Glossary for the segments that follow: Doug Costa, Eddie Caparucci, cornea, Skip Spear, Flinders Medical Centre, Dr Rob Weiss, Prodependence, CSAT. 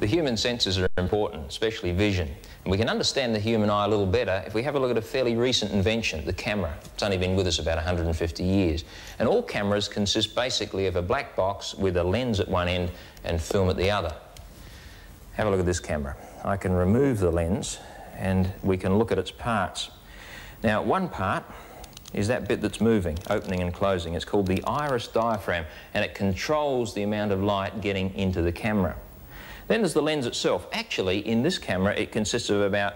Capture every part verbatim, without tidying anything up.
The human senses are important, especially vision. And we can understand the human eye a little better if we have a look at a fairly recent invention, the camera. It's only been with us about one hundred fifty years. And all cameras consist basically of a black box with a lens at one end and film at the other. Have a look at this camera. I can remove the lens and we can look at its parts. Now, one part is that bit that's moving, opening and closing. It's called the iris diaphragm, and it controls the amount of light getting into the camera. Then there's the lens itself. Actually, in this camera, it consists of about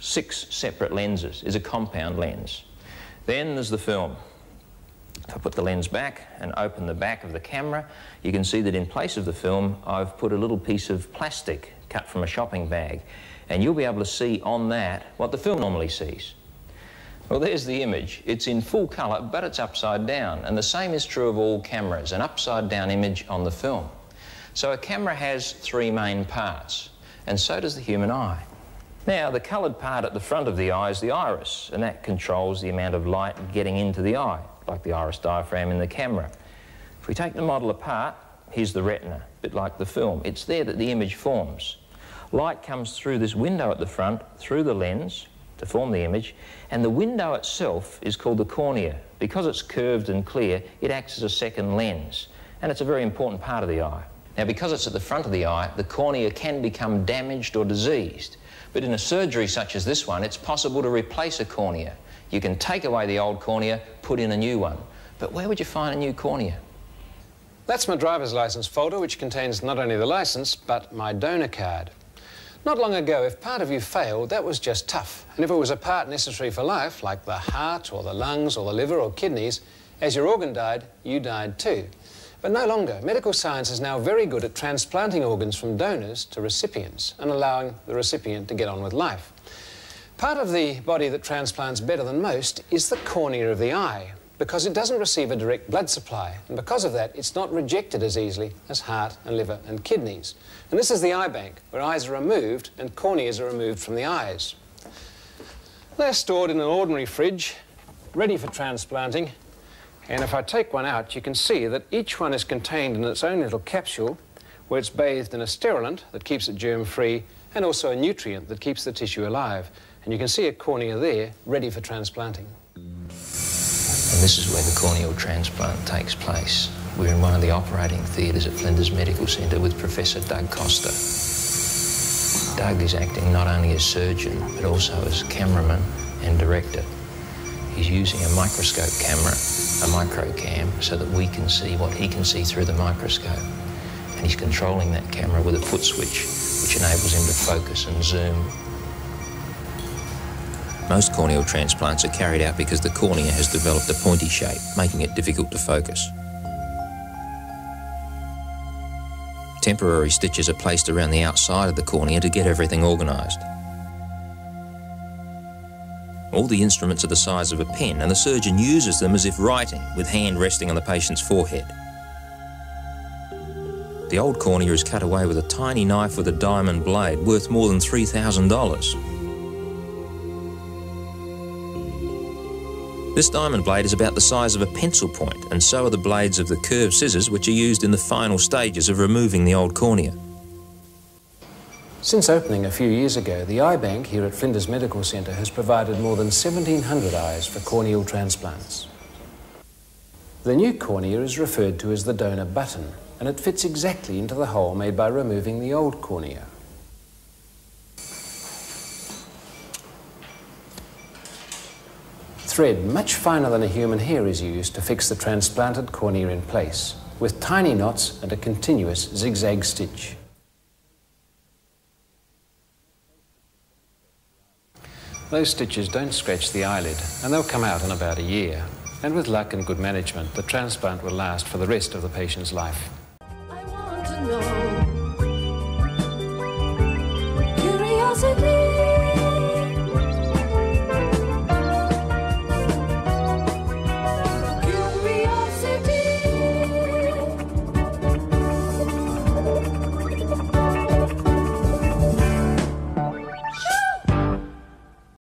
six separate lenses. It's a compound lens. Then there's the film. If I put the lens back and open the back of the camera, you can see that in place of the film, I've put a little piece of plastic cut from a shopping bag. And you'll be able to see on that what the film normally sees. Well, there's the image. It's in full colour, but it's upside down. And the same is true of all cameras, an upside-down image on the film. So a camera has three main parts, and so does the human eye. Now, the coloured part at the front of the eye is the iris, and that controls the amount of light getting into the eye, like the iris diaphragm in the camera. If we take the model apart, here's the retina, a bit like the film. It's there that the image forms. Light comes through this window at the front, through the lens, to form the image, and the window itself is called the cornea. Because it's curved and clear, it acts as a second lens, and it's a very important part of the eye. Now, because it's at the front of the eye, the cornea can become damaged or diseased, but in a surgery such as this one, it's possible to replace a cornea. You can take away the old cornea, put in a new one, but where would you find a new cornea? That's my driver's licence folder, which contains not only the licence, but my donor card. Not long ago, if part of you failed, that was just tough. And if it was a part necessary for life, like the heart or the lungs or the liver or kidneys, as your organ died, you died too. But no longer. Medical science is now very good at transplanting organs from donors to recipients and allowing the recipient to get on with life. Part of the body that transplants better than most is the cornea of the eye, because it doesn't receive a direct blood supply, and because of that, it's not rejected as easily as heart and liver and kidneys. And this is the eye bank, where eyes are removed and corneas are removed from the eyes. They're stored in an ordinary fridge, ready for transplanting, and if I take one out, you can see that each one is contained in its own little capsule, where it's bathed in a sterilant that keeps it germ-free, and also a nutrient that keeps the tissue alive. And you can see a cornea there, ready for transplanting. And this is where the corneal transplant takes place. We're in one of the operating theatres at Flinders Medical Centre with Professor Doug Costa. Doug is acting not only as surgeon, but also as cameraman and director. He's using a microscope camera, a microcam, so that we can see what he can see through the microscope. And he's controlling that camera with a foot switch, which enables him to focus and zoom. Most corneal transplants are carried out because the cornea has developed a pointy shape, making it difficult to focus. Temporary stitches are placed around the outside of the cornea to get everything organised. All the instruments are the size of a pen, and the surgeon uses them as if writing, with hand resting on the patient's forehead. The old cornea is cut away with a tiny knife with a diamond blade, worth more than three thousand dollars. This diamond blade is about the size of a pencil point, and so are the blades of the curved scissors which are used in the final stages of removing the old cornea. Since opening a few years ago, the eye bank here at Flinders Medical Centre has provided more than seventeen hundred eyes for corneal transplants. The new cornea is referred to as the donor button, and it fits exactly into the hole made by removing the old cornea. Thread much finer than a human hair is used to fix the transplanted cornea in place, with tiny knots and a continuous zigzag stitch. Those stitches don't scratch the eyelid, and they'll come out in about a year. And with luck and good management, the transplant will last for the rest of the patient's life.